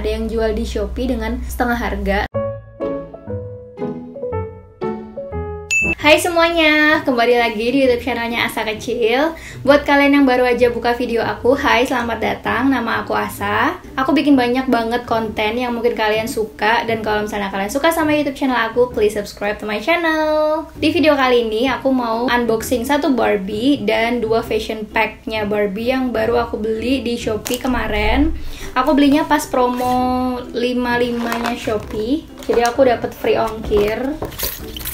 Ada yang jual di Shopee dengan setengah harga. Hai semuanya, kembali lagi di YouTube channelnya Asa Kecil. Buat kalian yang baru aja buka video aku, hai, selamat datang, nama aku Asa. Aku bikin banyak banget konten yang mungkin kalian suka, dan kalau misalnya kalian suka sama YouTube channel aku, please subscribe to my channel. Di video kali ini aku mau unboxing satu Barbie dan dua fashion pack-nya Barbie yang baru aku beli di Shopee kemarin. Aku belinya pas promo 55-nya Shopee, jadi aku dapat free ongkir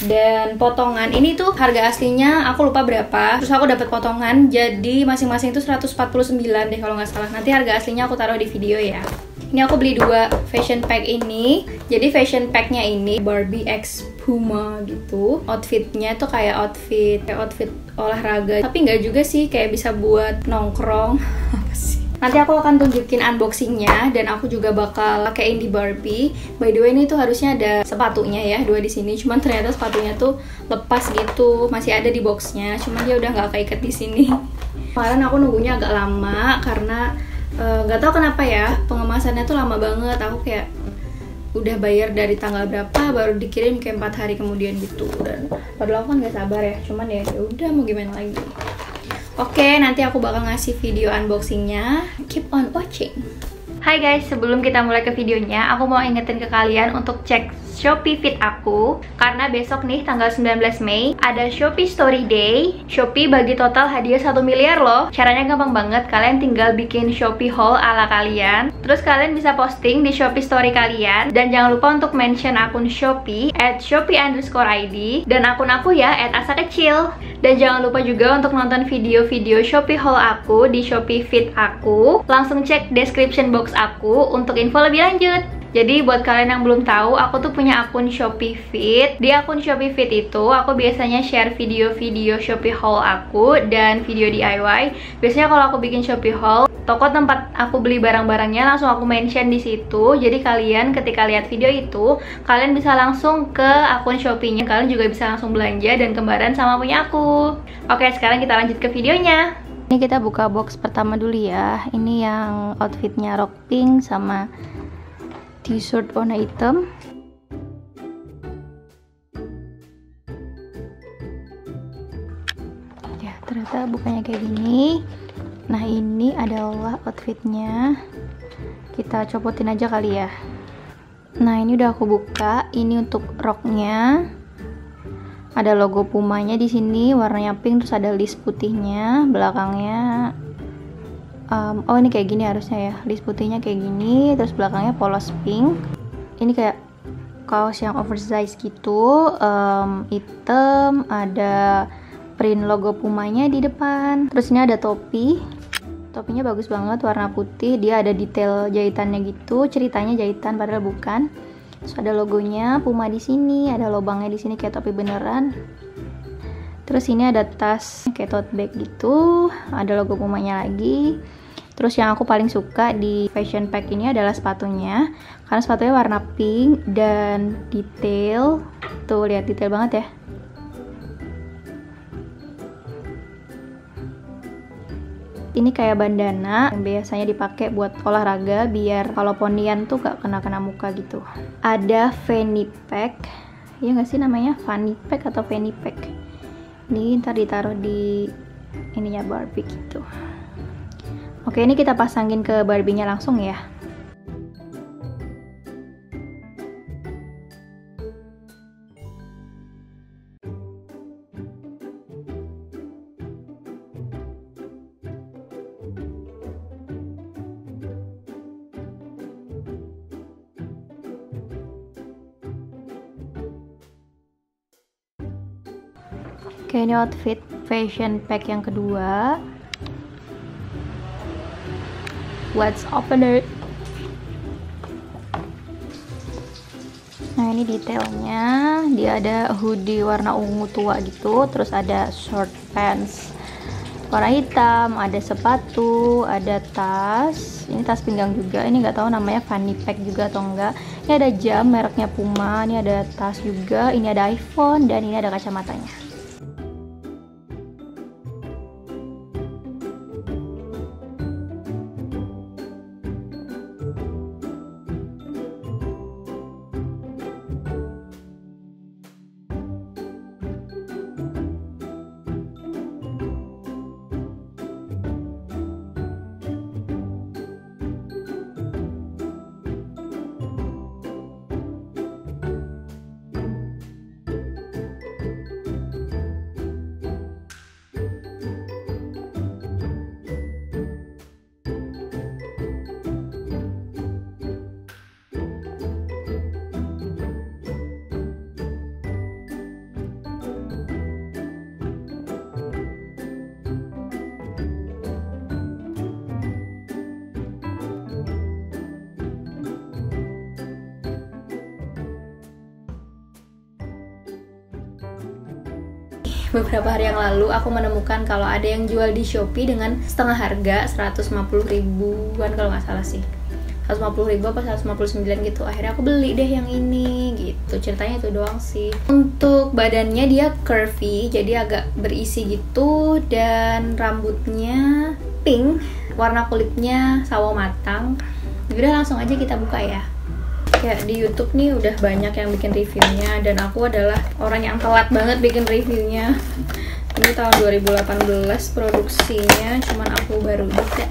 dan potongan. Ini tuh harga aslinya aku lupa berapa, terus aku dapat potongan, jadi masing-masing itu 149 deh kalau nggak salah. Nanti harga aslinya aku taruh di video ya. Ini aku beli dua fashion pack ini. Jadi fashion packnya ini Barbie X Puma gitu. Outfitnya tuh kayak outfit olahraga, tapi nggak juga sih, kayak bisa buat nongkrong. Apa sih? Nanti aku akan tunjukin unboxingnya, dan aku juga bakal pakein di Barbie. By the way, ini tuh harusnya ada sepatunya ya, dua di sini. Cuman ternyata sepatunya tuh lepas gitu, masih ada di boxnya. Cuman dia udah nggak keikat di sini. Kemarin aku nunggunya agak lama karena nggak tahu kenapa ya, pengemasannya tuh lama banget. Aku kayak udah bayar dari tanggal berapa, baru dikirim kayak 4 hari kemudian gitu. Dan padahal aku kan nggak sabar ya. Cuman ya udah, mau gimana lagi. Oke, nanti aku bakal ngasih video unboxingnya. Keep on watching. Hai guys, sebelum kita mulai ke videonya, aku mau ingetin ke kalian untuk cek Shopee Feed aku, karena besok nih tanggal 19 Mei ada Shopee Story Day. Shopee bagi total hadiah 1 miliar loh. Caranya gampang banget, kalian tinggal bikin Shopee haul ala kalian, terus kalian bisa posting di Shopee Story kalian. Dan jangan lupa untuk mention akun Shopee @shopee_id dan akun aku ya @asakecil. Dan jangan lupa juga untuk nonton video-video Shopee haul aku di Shopee Feed aku. Langsung cek description box aku untuk info lebih lanjut. Jadi buat kalian yang belum tahu, aku tuh punya akun Shopee Feed. Di akun Shopee Feed itu aku biasanya share video-video Shopee haul aku dan video DIY. Biasanya kalau aku bikin Shopee haul, toko tempat aku beli barang-barangnya langsung aku mention di situ. Jadi kalian ketika lihat video itu, kalian bisa langsung ke akun Shopee-nya. Kalian juga bisa langsung belanja dan kembaran sama punya aku. Oke, sekarang kita lanjut ke videonya. Ini kita buka box pertama dulu ya. Ini yang outfitnya rok pink sama t-shirt warna hitam. Ya, ternyata bukanya kayak gini. Nah, ini adalah outfitnya. Kita copotin aja kali ya. Nah, ini udah aku buka. Ini untuk roknya. Ada logo Pumanya di sini, warnanya pink, terus ada list putihnya. Belakangnya oh ini kayak gini harusnya ya, list putihnya kayak gini, terus belakangnya polos pink. Ini kayak kaos yang oversize gitu, hitam, ada print logo Pumanya di depan. Terus ini ada topi, topinya bagus banget warna putih, dia ada detail jahitannya gitu, ceritanya jahitan padahal bukan. Terus ada logonya Puma di sini, ada lubangnya di sini kayak topi beneran. Terus ini ada tas kayak tote bag gitu, ada logo Pumanya lagi. Terus yang aku paling suka di fashion pack ini adalah sepatunya, karena sepatunya warna pink dan detail. Tuh, lihat detail banget ya. Ini kayak bandana yang biasanya dipakai buat olahraga, biar kalau pondian tuh gak kena-kena muka gitu. Ada fanny pack, ya nggak sih namanya? Fanny pack atau fanny pack? Ini ntar ditaruh di ininya Barbie gitu. Oke, ini kita pasangin ke Barbie-nya langsung ya. Oke, ini outfit fashion pack yang kedua. Let's open it. Nah, ini detailnya. Dia ada hoodie warna ungu tua gitu, terus ada short pants warna hitam, ada sepatu, ada tas. Ini tas pinggang juga. Ini nggak tahu namanya fanny pack juga atau enggak. Ini ada jam mereknya Puma, ini ada tas juga, ini ada iPhone, dan ini ada kacamatanya. beberapa hari yang lalu aku menemukan kalau ada yang jual di Shopee dengan setengah harga 150 ribuan, kalau nggak salah sih 150 ribu apa 159 gitu. Akhirnya aku beli deh yang ini gitu. Ceritanya itu doang sih. Untuk badannya dia curvy, jadi agak berisi gitu, dan rambutnya pink, warna kulitnya sawo matang. Jadi langsung aja kita buka ya. Kayak di YouTube nih udah banyak yang bikin reviewnya, dan aku adalah orang yang telat banget bikin reviewnya. Ini tahun 2018 produksinya, cuman aku baru buka.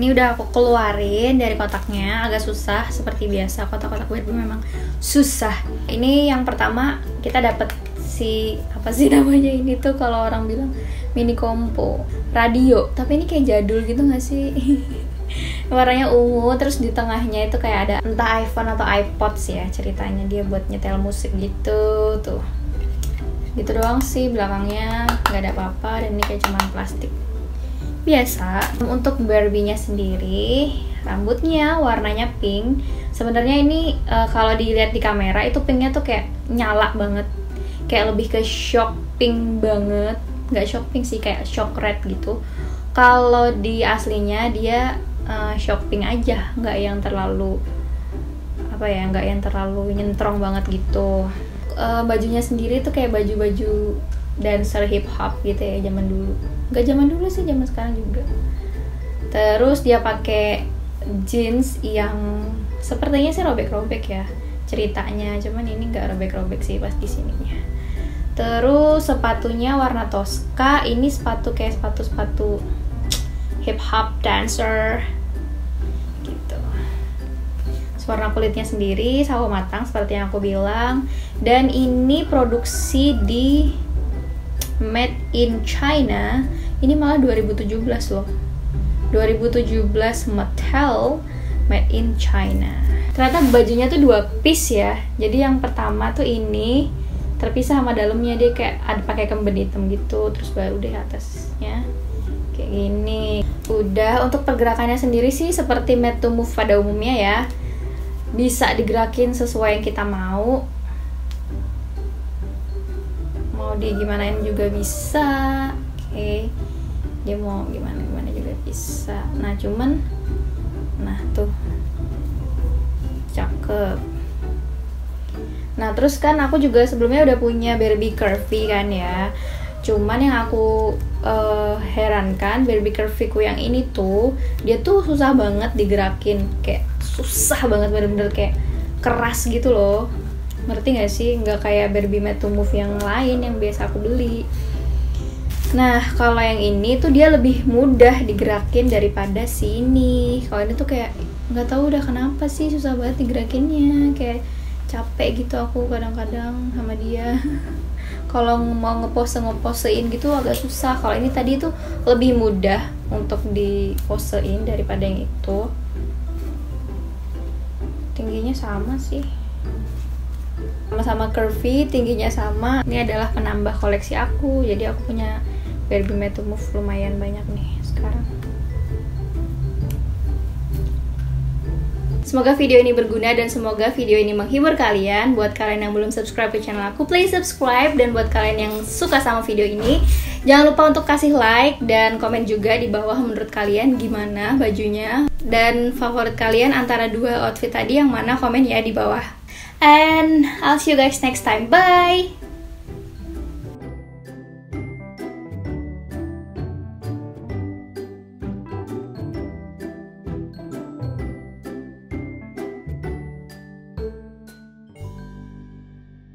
Ini udah aku keluarin dari kotaknya, agak susah seperti biasa, kotak-kotak Barbie memang susah. Ini yang pertama kita dapat si apa sih namanya ini tuh kalau orang bilang mini kompo radio, tapi ini kayak jadul gitu nggak sih? Warnanya ungu, terus di tengahnya itu kayak ada entah iPhone atau iPods ya ceritanya, dia buat nyetel musik gitu tuh. Gitu doang sih, belakangnya nggak ada apa-apa, dan ini kayak cuma plastik biasa. Untuk Barbie-nya sendiri, rambutnya warnanya pink. Sebenarnya ini kalau dilihat di kamera itu pinknya tuh kayak nyala banget, kayak lebih ke shopping banget. Nggak shopping sih, kayak shock red gitu. Kalau di aslinya dia shopping aja, nggak yang terlalu apa ya, nggak yang terlalu nyentrong banget gitu. Bajunya sendiri tuh kayak baju-baju dancer hip hop gitu ya, zaman dulu. Gak zaman dulu sih, zaman sekarang juga. Terus dia pakai jeans yang sepertinya sih robek-robek ya ceritanya, cuman ini nggak robek-robek sih pas di sininya. Terus sepatunya warna Tosca, ini sepatu kayak sepatu-sepatu hip hop dancer gitu. Warna kulitnya sendiri sawo matang seperti yang aku bilang, dan ini produksi di Made in China. Ini malah 2017 loh, 2017 Mattel Made in China. Ternyata bajunya tuh dua piece ya. Jadi yang pertama tuh ini terpisah sama dalamnya, dia kayak ada pakai kemben hitam gitu, terus baru deh atasnya kayak gini. Udah, untuk pergerakannya sendiri sih seperti made to move pada umumnya ya, bisa digerakin sesuai yang kita mau. Mau digimanain juga bisa, oke. Dia mau gimana juga bisa. Nah cuman, nah tuh, cakep. Nah terus kan aku juga sebelumnya udah punya Barbie curvy kan ya. Cuman yang aku herankan, Barbie curvy ku yang ini tuh, dia tuh susah banget digerakin, kayak susah banget, bener-bener kayak keras gitu loh. Ngerti gak sih? Nggak kayak Barbie Made to Move yang lain yang biasa aku beli. Nah kalau yang ini tuh dia lebih mudah digerakin daripada sini. Kalau ini tuh kayak nggak tahu udah kenapa sih susah banget digerakinnya, kayak capek gitu aku kadang-kadang sama dia. Kalau mau ngepose-ngeposein gitu agak susah. Kalau ini tadi tuh lebih mudah untuk diposein daripada yang itu. Tingginya sama sih, sama-sama curvy, tingginya sama. Ini adalah penambah koleksi aku, jadi aku punya Barbie Made to Move lumayan banyak nih sekarang. Semoga video ini berguna dan semoga video ini menghibur kalian. Buat kalian yang belum subscribe ke channel aku, please subscribe. Dan buat kalian yang suka sama video ini, jangan lupa untuk kasih like dan komen juga di bawah menurut kalian gimana bajunya, dan favorit kalian antara dua outfit tadi yang mana, komen ya di bawah. And I'll see you guys next time. Bye!